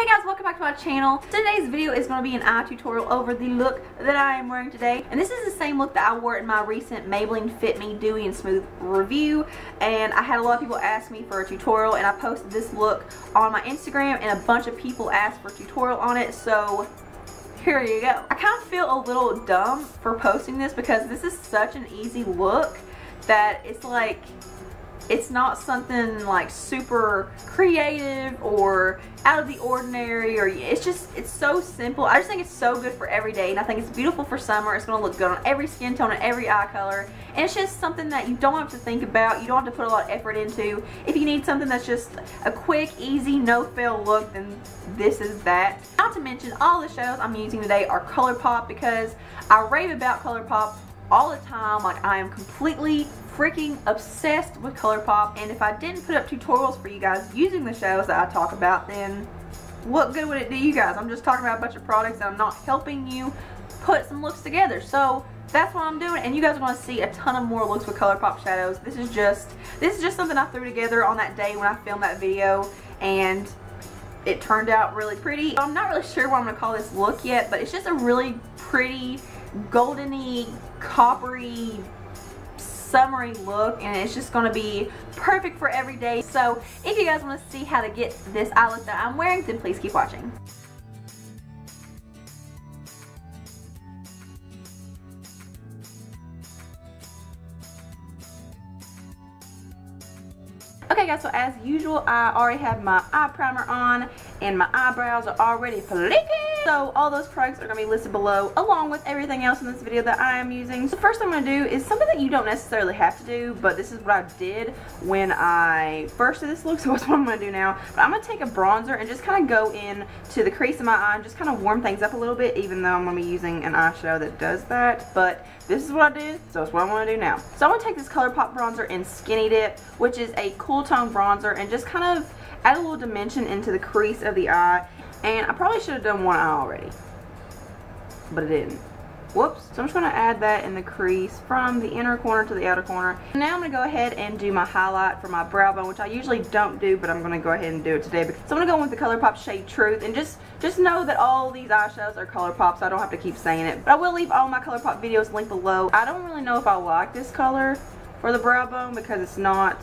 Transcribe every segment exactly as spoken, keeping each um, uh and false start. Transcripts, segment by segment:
Hey guys, welcome back to my channel. Today's video is going to be an eye tutorial over the look that I am wearing today, and this is the same look that I wore in my recent Maybelline Fit Me Dewy and Smooth review, and I had a lot of people ask me for a tutorial, and I posted this look on my Instagram and a bunch of people asked for a tutorial on it, so here you go. I kind of feel a little dumb for posting this because this is such an easy look that it's like, it's not something like super creative or out of the ordinary, or it's just, it's so simple. I just think it's so good for every day, and I think it's beautiful for summer. It's going to look good on every skin tone and every eye color, and it's just something that you don't have to think about. You don't have to put a lot of effort into. If you need something that's just a quick, easy, no-fail look, then this is that. Not to mention, all the shows I'm using today are ColourPop because I rave about ColourPop all the time. Like, I am completely freaking obsessed with ColourPop, and if I didn't put up tutorials for you guys using the shows that I talk about, then what good would it do you guys? I'm just talking about a bunch of products and I'm not helping you put some looks together. So that's what I'm doing, and you guys are going to see a ton of more looks with ColourPop shadows. This is just this is just something I threw together on that day when I filmed that video, and it turned out really pretty. I'm not really sure what I'm going to call this look yet, but it's just a really pretty goldeny, coppery, summery look, and it's just going to be perfect for every day. So if you guys want to see how to get this eye look that I'm wearing, then please keep watching. Okay guys, so as usual, I already have my eye primer on and my eyebrows are already flaking. So all those products are going to be listed below along with everything else in this video that I am using. So first thing I'm going to do is something that you don't necessarily have to do, but this is what I did when I first did this look, so that's what I'm going to do now. But I'm going to take a bronzer and just kind of go in to the crease of my eye and just kind of warm things up a little bit, even though I'm going to be using an eyeshadow that does that. But this is what I did, so it's what I'm going to do now. So I'm going to take this ColourPop bronzer in Skinny Dip, which is a cool tone bronzer, and just kind of add a little dimension into the crease of the eye. And I probably should have done one eye already, but I didn't. Whoops. So I'm just going to add that in the crease from the inner corner to the outer corner. Now I'm going to go ahead and do my highlight for my brow bone, which I usually don't do, but I'm going to go ahead and do it today. So I'm going to go with the ColourPop shade Truth, and just just know that all these eyeshadows are ColourPop, so I don't have to keep saying it. But I will leave all my ColourPop videos linked below. I don't really know if I like this color for the brow bone because it's not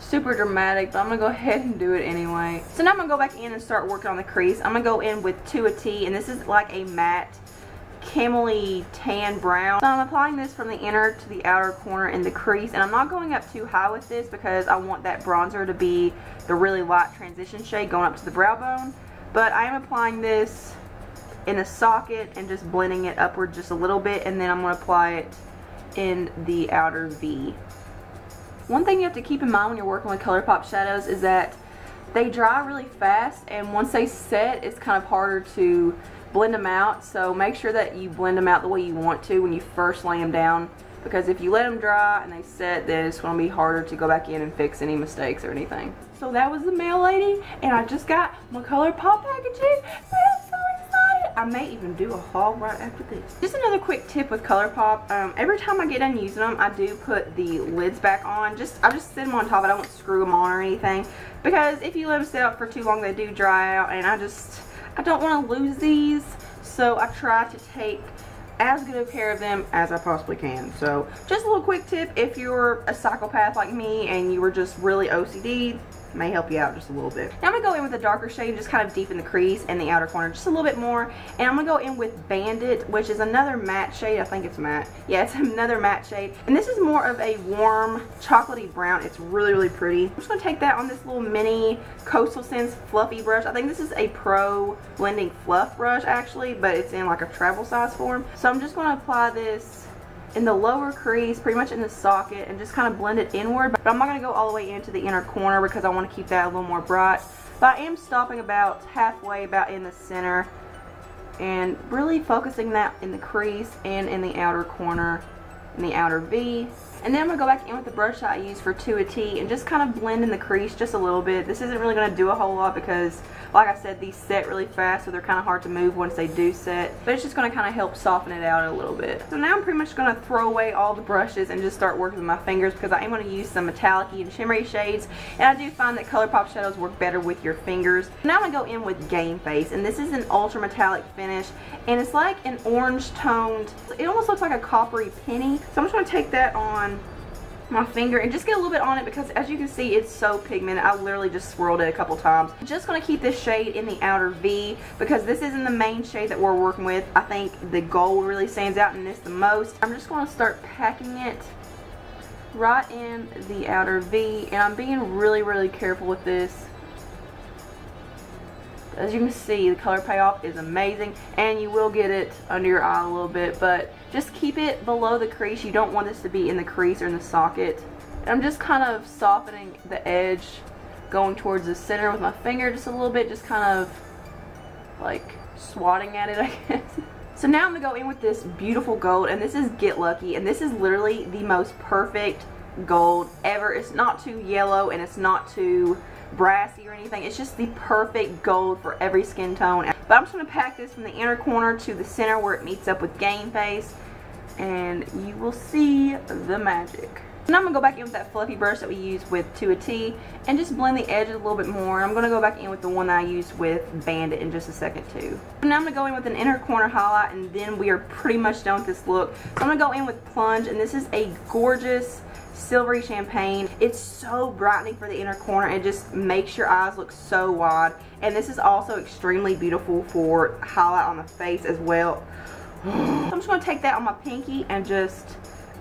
super dramatic, but I'm gonna go ahead and do it anyway. So now I'm gonna go back in and start working on the crease. I'm gonna go in with two A T, and this is like a matte camely tan brown. So I'm applying this from the inner to the outer corner in the crease, and I'm not going up too high with this because I want that bronzer to be the really light transition shade going up to the brow bone. But I am applying this in the socket and just blending it upward just a little bit, and then I'm gonna apply it in the outer V. One thing you have to keep in mind when you're working with ColourPop shadows is that they dry really fast, and once they set, it's kind of harder to blend them out. So make sure that you blend them out the way you want to when you first lay them down, because if you let them dry and they set, then it's going to be harder to go back in and fix any mistakes or anything. So that was the mail lady, and I just got my ColourPop packaging. I may even do a haul right after this. Just another quick tip with ColourPop. Um, every time I get done using them, I do put the lids back on. Just I just sit them on top, but I don't screw them on or anything, because if you let them sit out for too long, they do dry out, and I just I don't want to lose these, so I try to take as good of care of them as I possibly can. So just a little quick tip, if you're a psychopath like me and you were just really O C D, may help you out just a little bit. Now I'm going to go in with a darker shade, just kind of deepen the crease and the outer corner just a little bit more. And I'm going to go in with Bandit, which is another matte shade. I think it's matte. Yeah, it's another matte shade. And this is more of a warm chocolatey brown. It's really, really pretty. I'm just going to take that on this little mini Coastal Scents fluffy brush. I think this is a Pro Blending Fluff brush, actually, but it's in like a travel size form. So I'm just going to apply this in the lower crease, pretty much in the socket, and just kind of blend it inward, but I'm not going to go all the way into the inner corner because I want to keep that a little more bright. But I am stopping about halfway, about in the center, and really focusing that in the crease and in the outer corner, in the outer V. And then I'm going to go back in with the brush that I used for two A T and just kind of blend in the crease just a little bit. This isn't really going to do a whole lot because, like I said, these set really fast, so they're kind of hard to move once they do set. But it's just going to kind of help soften it out a little bit. So now I'm pretty much going to throw away all the brushes and just start working with my fingers because I am going to use some metallic-y and shimmery shades. And I do find that ColourPop shadows work better with your fingers. Now I'm going to go in with Game Face. And this is an ultra metallic finish. And it's like an orange toned, it almost looks like a coppery penny. So I'm just going to take that on my finger and just get a little bit on it because, as you can see, it's so pigmented. I literally just swirled it a couple times. Just going to keep this shade in the outer V because this isn't the main shade that we're working with. I think the gold really stands out in this the most. I'm just going to start packing it right in the outer V, and I'm being really really careful with this. As you can see, the color payoff is amazing, and you will get it under your eye a little bit, but just keep it below the crease. You don't want this to be in the crease or in the socket. And I'm just kind of softening the edge, going towards the center with my finger just a little bit, just kind of like swatting at it, I guess. So now I'm going to go in with this beautiful gold, and this is Get Lucky, and this is literally the most perfect gold ever. It's not too yellow, and it's not too brassy or anything. It's just the perfect gold for every skin tone. But I'm just going to pack this from the inner corner to the center where it meets up with Game Face, and you will see the magic. Now I'm going to go back in with that fluffy brush that we used with two A T and just blend the edges a little bit more. I'm going to go back in with the one that I used with Bandit in just a second too. Now I'm going to go in with an inner corner highlight, and then we are pretty much done with this look. So I'm going to go in with Plunge, and this is a gorgeous silvery champagne. It's so brightening for the inner corner. It just makes your eyes look so wide, and this is also extremely beautiful for highlight on the face as well. So I'm just going to take that on my pinky and just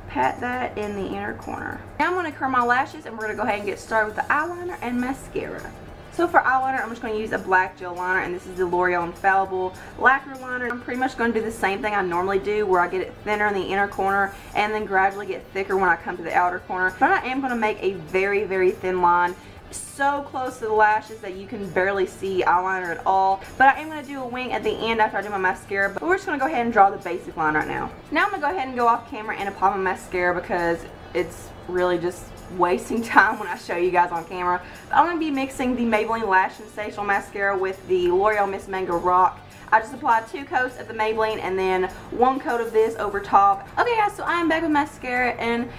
pat that in the inner corner. Now I'm going to curl my lashes, and we're going to go ahead and get started with the eyeliner and mascara. So for eyeliner, I'm just going to use a black gel liner, and this is the L'Oreal Infallible Lacquer Liner. I'm pretty much going to do the same thing I normally do, where I get it thinner in the inner corner and then gradually get thicker when I come to the outer corner. But I am going to make a very, very thin line, so close to the lashes that you can barely see eyeliner at all. But I am going to do a wing at the end after I do my mascara, but we're just going to go ahead and draw the basic line right now. Now I'm going to go ahead and go off camera and apply my mascara because it's really just wasting time when I show you guys on camera. I'm going to be mixing the Maybelline Lash Sensational Mascara with the L'Oreal Miss Mango Rock. I just applied two coats of the Maybelline and then one coat of this over top. Okay guys, so I am back with mascara, and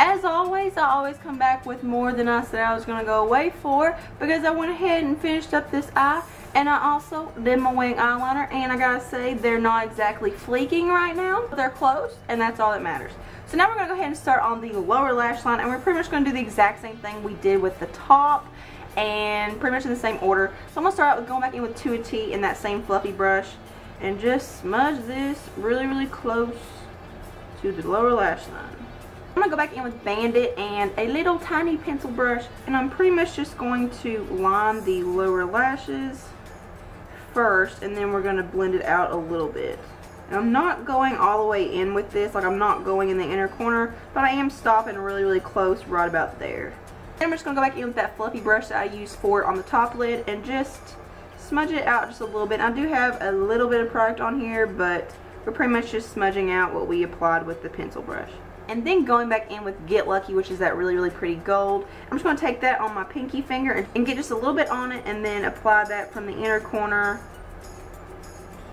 as always, I always come back with more than I said I was going to go away for because I went ahead and finished up this eye, and I also did my wing eyeliner, and I gotta say, they're not exactly fleeking right now, but they're close, and that's all that matters. So now we're going to go ahead and start on the lower lash line, and we're pretty much going to do the exact same thing we did with the top, and pretty much in the same order. So I'm going to start out with going back in with two A T in that same fluffy brush, and just smudge this really, really close to the lower lash line. I'm going to go back in with Bandit and a little tiny pencil brush, and I'm pretty much just going to line the lower lashes first, and then we're going to blend it out a little bit. I'm not going all the way in with this, like I'm not going in the inner corner, but I am stopping really, really close right about there. Then I'm just going to go back in with that fluffy brush that I used for it on the top lid and just smudge it out just a little bit. I do have a little bit of product on here, but we're pretty much just smudging out what we applied with the pencil brush. And then going back in with Get Lucky, which is that really, really pretty gold. I'm just going to take that on my pinky finger and, and get just a little bit on it, and then apply that from the inner corner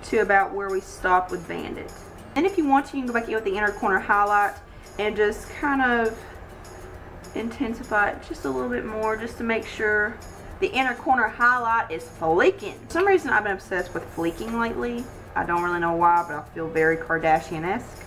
to about where we stopped with Bandit. And if you want to, you can go back in with the inner corner highlight and just kind of intensify it just a little bit more, just to make sure the inner corner highlight is fleeking. For some reason, I've been obsessed with fleeking lately. I don't really know why, but I feel very Kardashian-esque.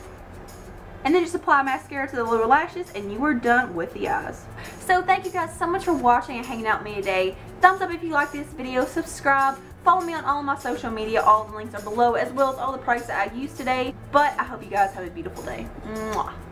And then just apply mascara to the lower lashes, and you are done with the eyes. So thank you guys so much for watching and hanging out with me today. Thumbs up if you like this video, subscribe, follow me on all of my social media, all the links are below, as well as all the products that I used today. But I hope you guys have a beautiful day. Mwah.